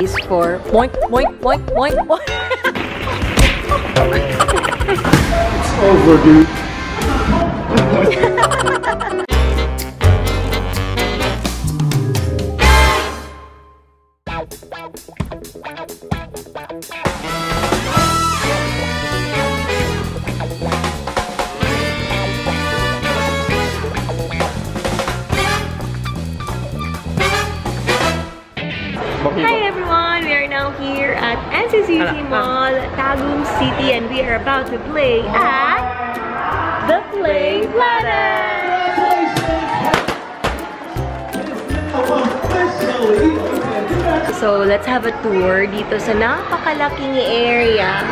is for boink, boink, boink, boink, boink. It's over, dude. Hi everyone, we are now here at NCCC Mall, Tagum City, and we are about to play at the Play Planet. So let's have a tour dito sa napakalaking area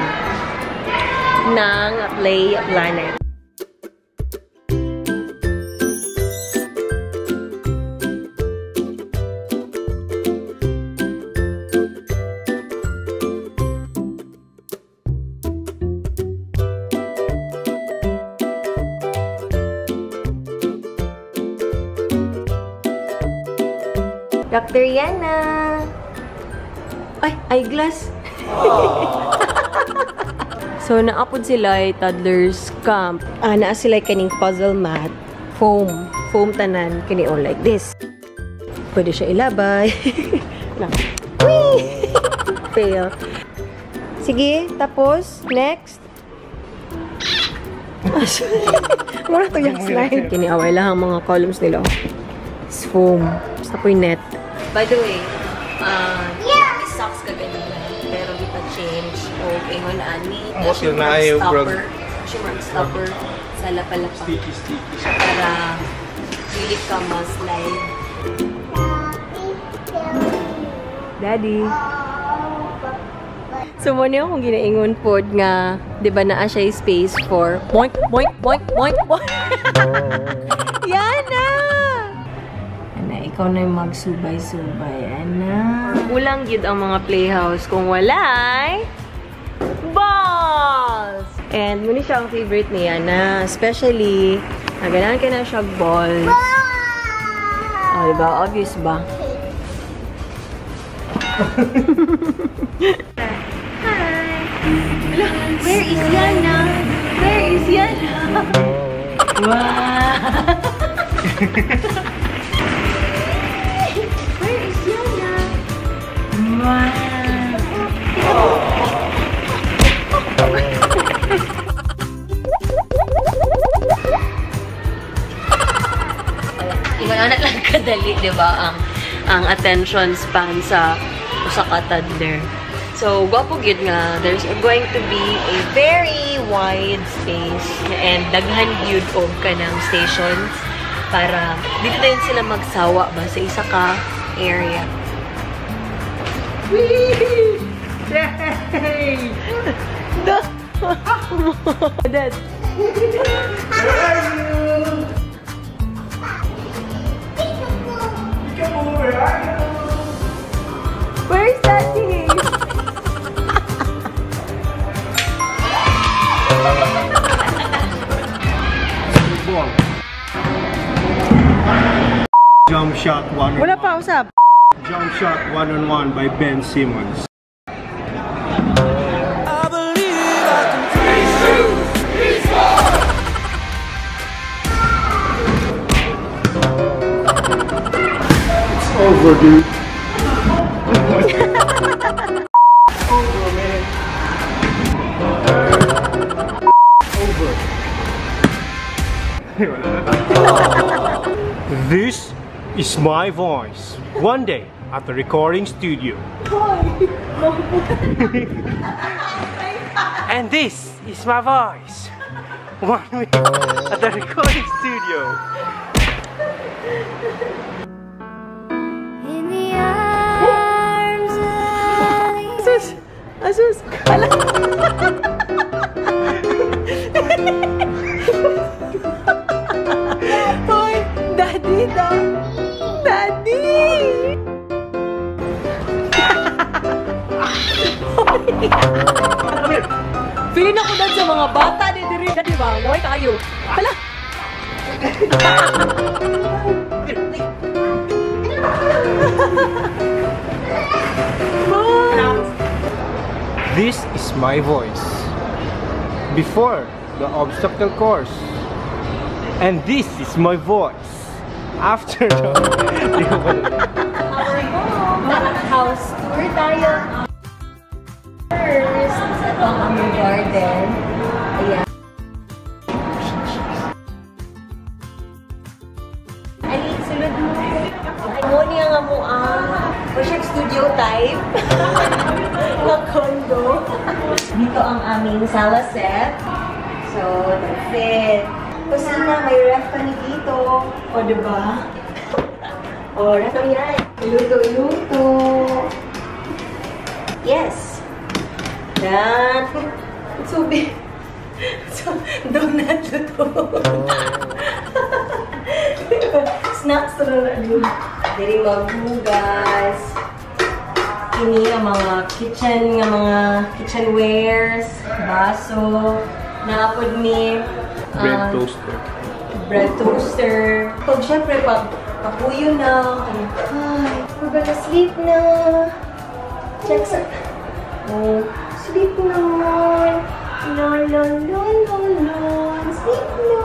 ng Play Planet. Dr. Yana! Ay! Eyeglass! So, naapod sila ay toddler's camp. Naa sila kaning puzzle mat. Foam. Foam tanan. Kini all like this. Pwede siya ilabay. No. Whee! Fail. Sige, tapos. Next. Mura to yung slide. Kiniaway lang ang mga columns nila. It's foam. Basta po yung net. By the way, this socks kaganda pero di pa change o ingon ani. Mosil na ayo brother. Shimmer stopper sa lapalapa. Sticky. Para hindi ka ma-slide. Daddy. So mo niyo kung ginaingon pod nga, 'di ba naa siya space for boink boink boink boink. Yana. Ikaw na yung magsubay-subay, ana. Kulang gid ang mga playhouse kung walay balls! And muna siya ang favorite ni Yana. Especially, naganan ka na siya balls. Oh, diba? Obvious ba? Hi! Where is Yana? Where is Yana? Wow! Wow. Iwan na lang kadali, di ba, ang attention span sa usa ka toddler. So, guwapo gyud nga, there's going to be a very wide space and daghan gyud og kanang stations para dito din sila magsawa ba sa isa ka area. Wee! Yay! The... Dad! Where are you? Peekaboo! Where are you? Where's Daddy? Jump shot one. Wala pa usap. Jump shot one-on-one by Ben Simmons. I believe I can freeze through, freeze more. It's over, dude. Over, man. Over. This is my voice. One day. At the recording studio. And this is my voice. One week at the recording studio. In the arms of Asus! Hoy, daddy daw. Daddy! Feeling ako dahil sa mga bata ni Dirita, di ba? Huwag kayo. Hala! Mom! This is my voice. Before the obstacle course. And this is my voice. After the our house tour tayo. First, ito ang garden. Ayan. Aling sulod mo. Mo niya nga mo ang studio type. Na condo. Dito ang aming sala set. So, that's it. Kusina, may ref kami dito. O, diba? O, ref kami yan. Luto-luto. Yes. That. It's so big. So, donut luto. Snacks na lang. Dari maghugas. Kini ang mga kitchen, ang mga kitchenwares. Baso. Nakapod ni bread toaster. Bread toaster. Pag syempre, pag papuyo na, ay, we're gonna sleep na. Check sa... Oh, sleep na. La la la la la. Sleep na.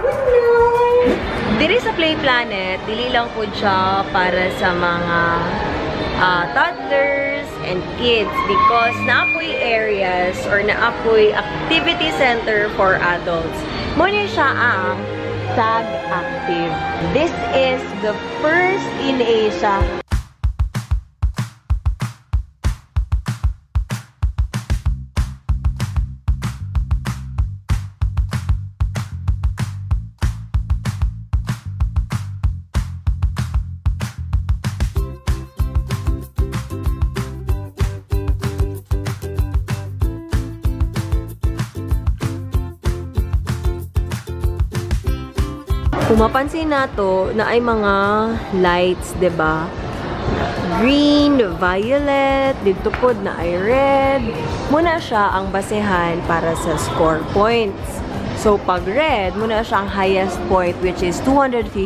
Good night. Diri sa Play Planet, dili lang po siya para sa mga toddlers and kids because naapoy areas or naapoy activity center for adults. Muna siya ang Tag Active. This is the first in Asia. Kung mapansin nato na ay mga lights, ba? Diba? Green, violet, dito po na ay red. Muna siya ang basehan para sa score points. So pag red, muna siya ang highest point which is 250.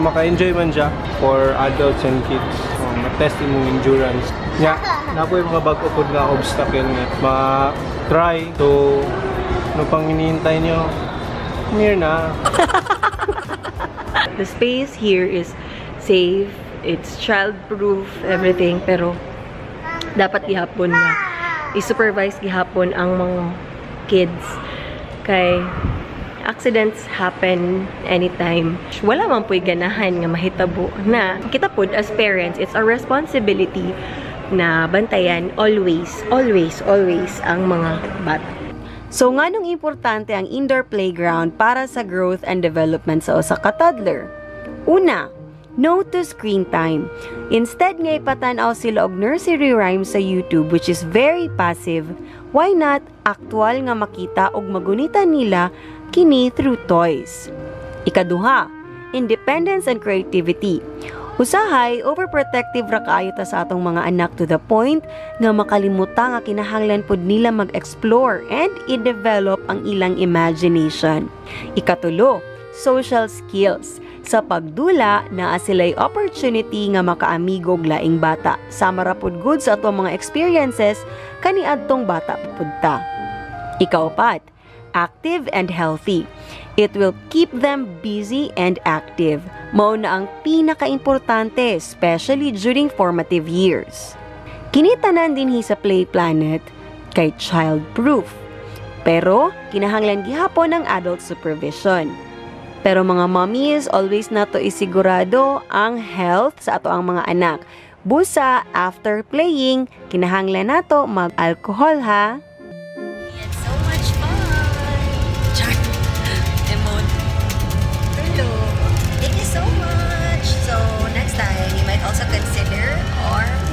Maka-enjoy man siya for adults and kids. So, matest yung endurance. Nya, na po yung mga bag-upod na obstacle nga. Ma-try. So, ano pang hinihintay nyo? Near na. The space here is safe, it's child-proof, everything, pero dapat gihapon na. I-supervise gihapon ang mga kids. Kay accidents happen anytime. Wala man po'y ganahan nga mahitabo na. Kita po, as parents, it's our responsibility na bantayan always, always, always ang mga bata. So, nganong importante ang indoor playground para sa growth and development sa usa ka toddler? Una, no to screen time. Instead nga ipatanaw sila og nursery rhymes sa YouTube which is very passive, why not aktual nga makita og magunitan nila kini through toys? Ikaduha, independence and creativity. Usahay, overprotective ra kaayo ta sa atong mga anak to the point nga makalimutan nga kinahanglan pod nila mag-explore and i-develop ang ilang imagination. Ikatulo, social skills. Sa pagdula, naa sila'y opportunity nga makaamigog laing bata. Sama ra pod good sa atong mga experiences kaniadtong bata pudta. Ikaapat, active and healthy. It will keep them busy and active. Mao na ang pinaka-importante, especially during formative years. Kinitanan din hi sa Play Planet kay child-proof. Pero, kinahanglan gihapon ng adult supervision. Pero mga mommies, always nato isigurado ang health sa ato ang mga anak. Busa, after playing, kinahanglan nato mag-alcohol ha. So much. So next time you might also consider or